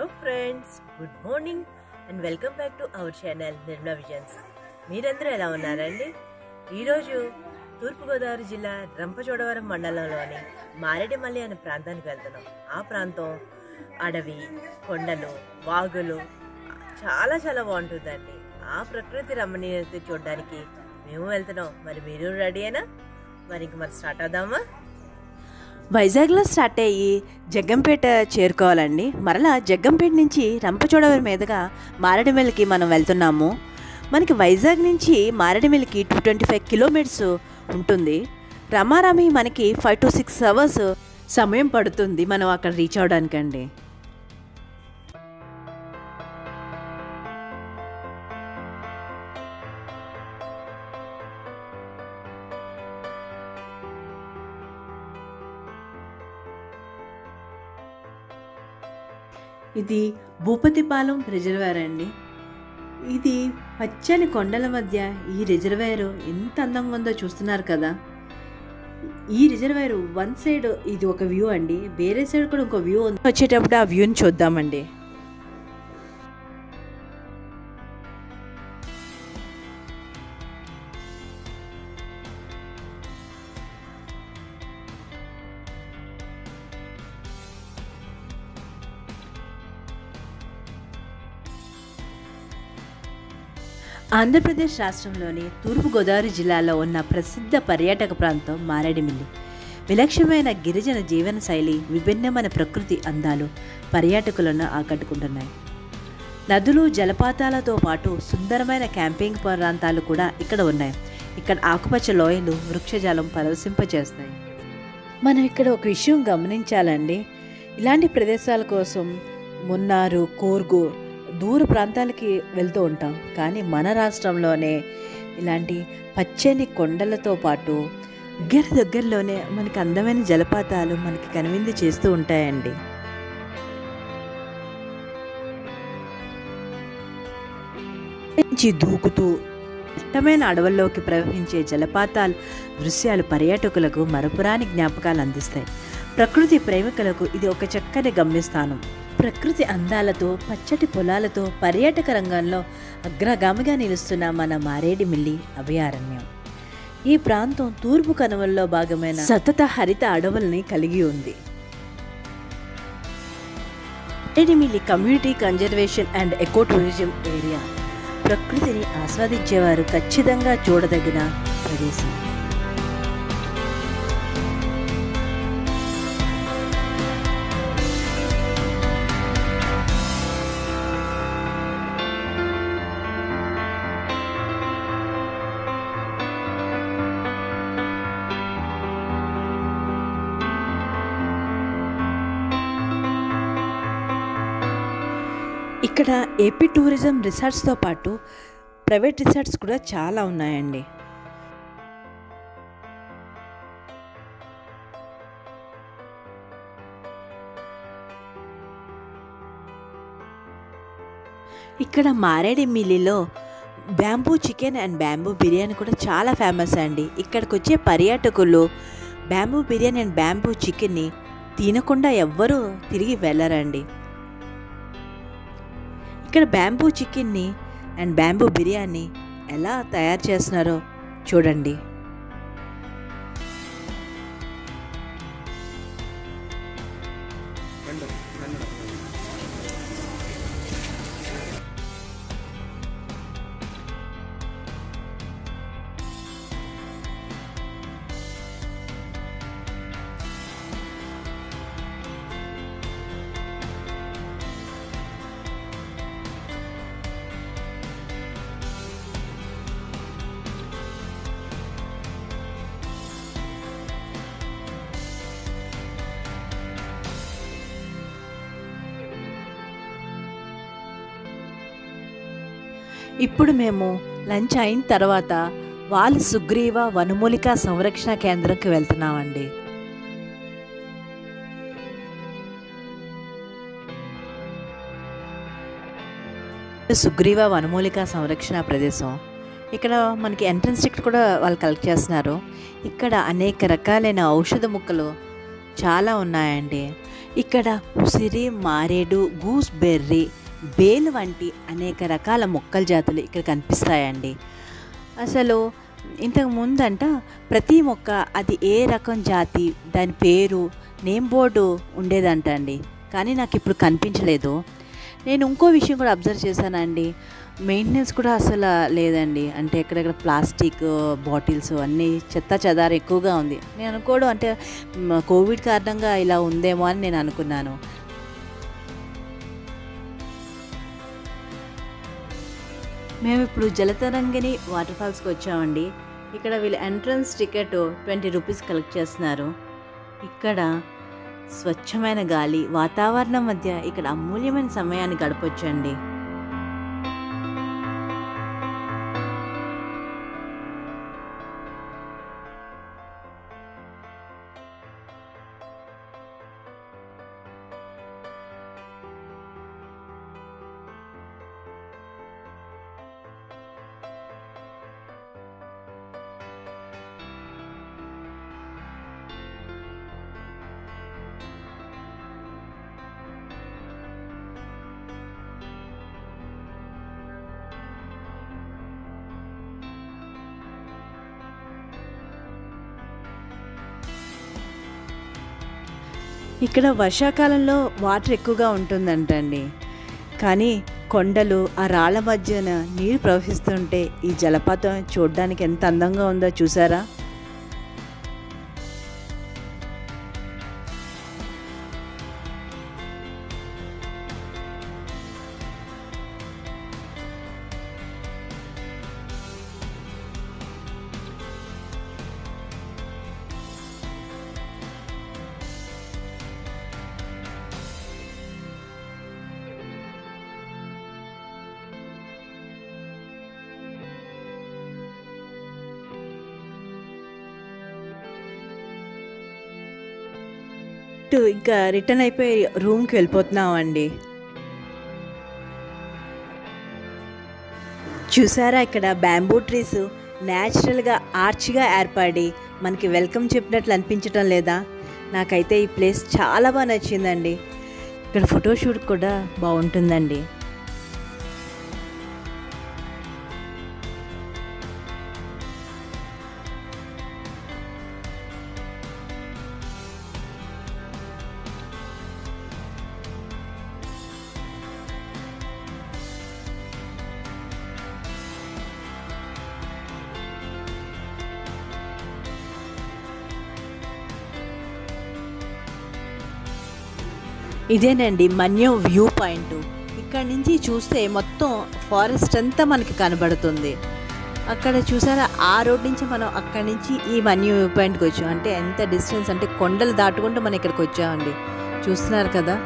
Hello friends, good morning and welcome back to our channel Nirmala Visions. మీరందరూ ఎలా ఉన్నారండి? ఈ రోజు తూర్పుగోదావరి జిల్లా రంపచోడవరం మండలంలోని మారేడుమిల్లి అనే ప్రాంతానికి వెళ్తున్నాం। ఆ ప్రాంతం అడవి, కొండలు, వాగులు చాలా చాలా బాగుంటుందండి। ఆ ప్రకృతి రమణీయత చూడడానికి మేము వెళ్తున్నాం। మరి మీరు రెడీయేనా? మరి ఇంక మనం స్టార్ట్ అవుదామా? వైజాగ్లో స్టార్ట్ అయ్యి జగ్గంపేట చేరుకోవాలండి। మరలా జగ్గంపేట నుంచి రంపచోడవరం మీదుగా మారేడుమిల్లికి మనం వెళ్తున్నాము। మనకి వైజాగ్ నుంచి మారేడుమిల్లికి 225 కిలోమీటర్స్ ఉంటుంది। రమారామి మనకి 5 to 6 hours సమయం పడుతుంది మనం అక్కడ రీచ్ అవడానికండి। ఇది భూపతిపాలెం రిజర్వాయర్ అండి। ఇది పచ్చని కొండల మధ్య ఈ రిజర్వాయర్ ఎంత అందంగా ఉందో చూస్తున్నారు కదా। ఈ రిజర్వాయర్ వన్ సైడ్ ఇది ఒక వ్యూ అండి, వేరే సైడ్ కూడా ఇంకో వ్యూ ఉంది। వచ్చేటప్పుడు ఆ వ్యూని చూద్దామండి। ఆంధ్రప్రదేశ్ రాష్ట్రంలోని తూర్పుగోదావరి జిల్లాలో ఉన్న ప్రసిద్ధ పర్యాటక ప్రాంతం మారేడుమిల్లి। విలక్షణమైన గిరిజన జీవనశైలి, విభిన్నమైన ప్రకృతి అందాలు పర్యాటకులను ఆకట్టుకుంటున్నాయి। నదులు, జలపాతాలతో పాటు సుందరమైన క్యాంపింగ్ ప్రాంతాలు కూడా ఇక్కడ ఉన్నాయి। ఇక్కడ ఆకుపచ్చ లోయలు వృక్షజాలం పరవశింపజేస్తాయి। మనం ఇక్కడ ఒక విషయం గమనించాలండి, ఇలాంటి ప్రదేశాల కోసం మున్నారు, కోర్గు దూర ప్రాంతాలకి వెళ్తూ ఉంటాం, కానీ మన రాష్ట్రంలోనే ఇలాంటి పచ్చని కొండలతో పాటు దగ్గరలోనే మనకి అందమైన జలపాతాలు మనకి కనువిందు చేస్తూ ఉంటాయండి। దూకుతూ ఇష్టమైన అడవుల్లోకి ప్రవహించే జలపాతాలు దృశ్యాలు పర్యాటకులకు మరపురాని జ్ఞాపకాలు అందిస్తాయి। ప్రకృతి ప్రేమికులకు ఇది ఒక చక్కని గమ్యస్థానం। ప్రకృతి అందాలతో, పచ్చటి పొలాలతో పర్యాటక రంగంలో అగ్రగామిగా నిలుస్తున్న మన మారేడుమిల్లి అభయారణ్యం। ఈ ప్రాంతం తూర్పు కనుమల్లో భాగమైన సతత హరిత అడవుల్ని కలిగి ఉంది। Maredumilli community conservation and eco tourism area ప్రకృతిని ఆస్వాదించేవారు ఖచ్చితంగా చూడదగిన ప్రదేశం। ఇక్కడ ఏపీ టూరిజం రిసార్ట్స్తో పాటు ప్రైవేట్ రిసార్ట్స్ కూడా చాలా ఉన్నాయండి। ఇక్కడ మారేడుమిల్లిలో bamboo chicken and bamboo biryani కూడా చాలా ఫేమస్ అండి। ఇక్కడికి వచ్చే పర్యాటకులు బ్యాంబూ బిర్యానీ అండ్ బ్యాంబూ చికెన్ని తినకుండా ఎవ్వరూ తిరిగి వెళ్ళరండి। ఇక్కడ బ్యాంబూ చికెన్ని అండ్ బ్యాంబూ బిర్యానీ ఎలా తయారు చేస్తున్నారో చూడండి। ఇప్పుడు మేము లంచ్ అయిన తర్వాత వాలి సుగ్రీవ వనమూలిక సంరక్షణ కేంద్రంకి వెళ్తున్నామండి। సుగ్రీవ వనమూలిక సంరక్షణ ప్రదేశం, ఇక్కడ మనకి ఎంట్రన్స్ టికెట్ కూడా వాళ్ళు కలెక్ట్ చేస్తున్నారు। ఇక్కడ అనేక రకాలైన ఔషధ ముక్కలు చాలా ఉన్నాయండి. ఇక్కడ ఉసిరి, మారేడు, గూస్బెర్రీ, బేలు వంటి అనేక రకాల మొక్కల జాతులు ఇక్కడ కనిపిస్తాయండి. అసలు ఇంతకు ముందంట ప్రతి మొక్క అది ఏ రకం జాతి దాని పేరు నేమ్ బోర్డు ఉండేదంట అండి, కానీ నాకు ఇప్పుడు కనిపించలేదు. నేను ఇంకో విషయం కూడా అబ్జర్వ్ చేశానండి, మెయింటెనెన్స్ కూడా అసలు లేదండి. అంటే ఎక్కడెక్కడ ప్లాస్టిక్ బాటిల్స్ అన్నీ చెత్త చెదారు ఎక్కువగా ఉంది. నేను అనుకోవడం అంటే కోవిడ్ కారణంగా ఇలా ఉందేమో అని నేను అనుకున్నాను. మేము ఇప్పుడు జలతరంగిణి వాటర్ఫాల్స్కి వచ్చామండి. ఇక్కడ వీళ్ళు ఎంట్రన్స్ టికెట్ 20 రూపీస్ కలెక్ట్ చేస్తున్నారు. ఇక్కడ స్వచ్ఛమైన గాలి, వాతావరణం మధ్య ఇక్కడ అమూల్యమైన సమయాన్ని గడపొచ్చండి. ఇక్కడ వర్షాకాలంలో వాటర్ ఎక్కువగా ఉంటుందంటండి, కానీ కొండలు ఆ రాళ్ళ మధ్యన నీరు ప్రవహిస్తుంటే ఈ జలపాతం చూడడానికి ఎంత అందంగా ఉందో చూసారా. ఇంకా రిటర్న్ అయిపోయి రూమ్కి వెళ్ళిపోతున్నామండి. చూసారా ఇక్కడ బ్యాంబూ ట్రీస్ న్యాచురల్గా ఆర్చ్గా ఏర్పడి మనకి వెల్కమ్ చెప్పినట్లు అనిపించటం లేదా? నాకైతే ఈ ప్లేస్ చాలా బాగా నచ్చిందండి. ఇక్కడ ఫోటోషూట్ కూడా బాగుంటుందండి. ఇదేనండి మన్యం వ్యూ పాయింట్. ఇక్కడ నుంచి చూస్తే మొత్తం ఫారెస్ట్ అంతా మనకి కనబడుతుంది. అక్కడ చూసారా ఆ రోడ్ నుంచి మనం అక్కడి నుంచి ఈ మన్యం వ్యూ పాయింట్కి వచ్చాం. అంటే ఎంత డిస్టెన్స్ అంటే కొండలు దాటుకుంటూ మనం ఇక్కడికి వచ్చామండి. చూస్తున్నారు కదా.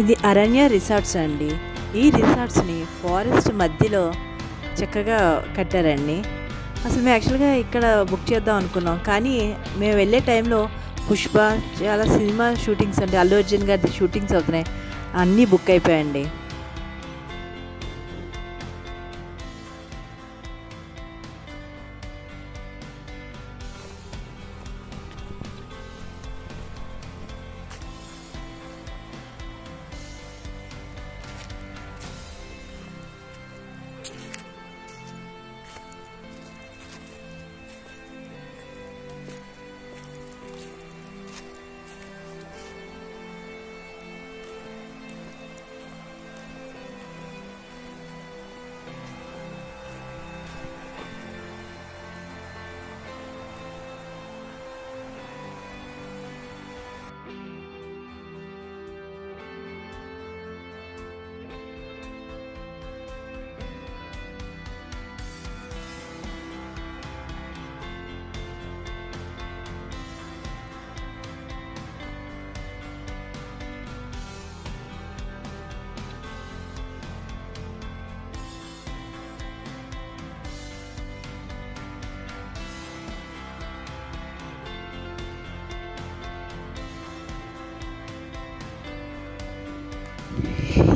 ఇది అరణ్య రిసార్ట్స్ అండి. ఈ రిసార్ట్స్ని ఫారెస్ట్ మధ్యలో చక్కగా కట్టారండి. అసలు మేము యాక్చువల్గా ఇక్కడ బుక్ చేద్దాం అనుకున్నాం, కానీ మేము వెళ్ళే టైంలో పుష్ప చాలా సినిమా షూటింగ్స్ అండి, అల్లు అర్జున్ గారి షూటింగ్స్ అవుతున్నాయి, అన్నీ బుక్ అయిపోయాయండి.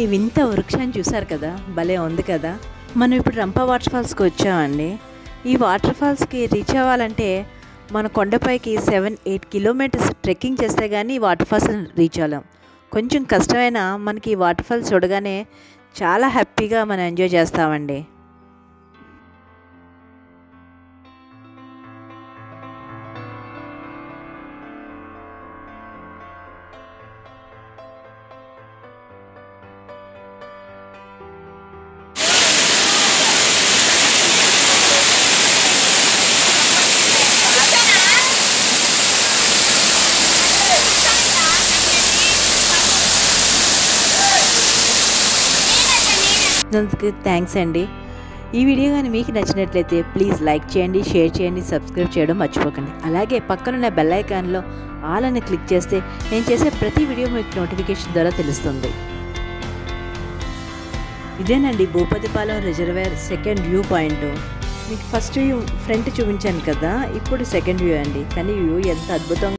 ఈ వింత వృక్షాన్ని చూశారు కదా, భలే ఉంది కదా. మనం ఇప్పుడు రంప వాటర్ ఫాల్స్కి వచ్చామండి. ఈ వాటర్ ఫాల్స్కి రీచ్ అవ్వాలంటే మన కొండపైకి 7-8 కిలోమీటర్స్ ట్రెక్కింగ్ చేస్తే కానీ ఈ వాటర్ ఫాల్స్ రీచ్ అవ్వలేం. కొంచెం కష్టమైనా మనకి ఈ వాటర్ ఫాల్స్ చూడగానే చాలా హ్యాపీగా మనం ఎంజాయ్ చేస్తామండి. థ్యాంక్స్ అండి. ఈ వీడియో కానీ మీకు నచ్చినట్లయితే ప్లీజ్ లైక్ చేయండి, షేర్ చేయండి, సబ్స్క్రైబ్ చేయడం మర్చిపోకండి. అలాగే పక్కనున్న బెల్ ఐకాన్లో ఆల్ అని క్లిక్ చేస్తే నేను చేసే ప్రతి వీడియో మీకు నోటిఫికేషన్ ద్వారా తెలుస్తుంది. ఇదేనండి Bhupathipalem reservoir second view point. మీకు ఫస్ట్ వ్యూ ఫ్రంట్ చూపించాను కదా, ఇప్పుడు సెకండ్ వ్యూ అండి. కానీ వ్యూ ఎంత అద్భుతంగా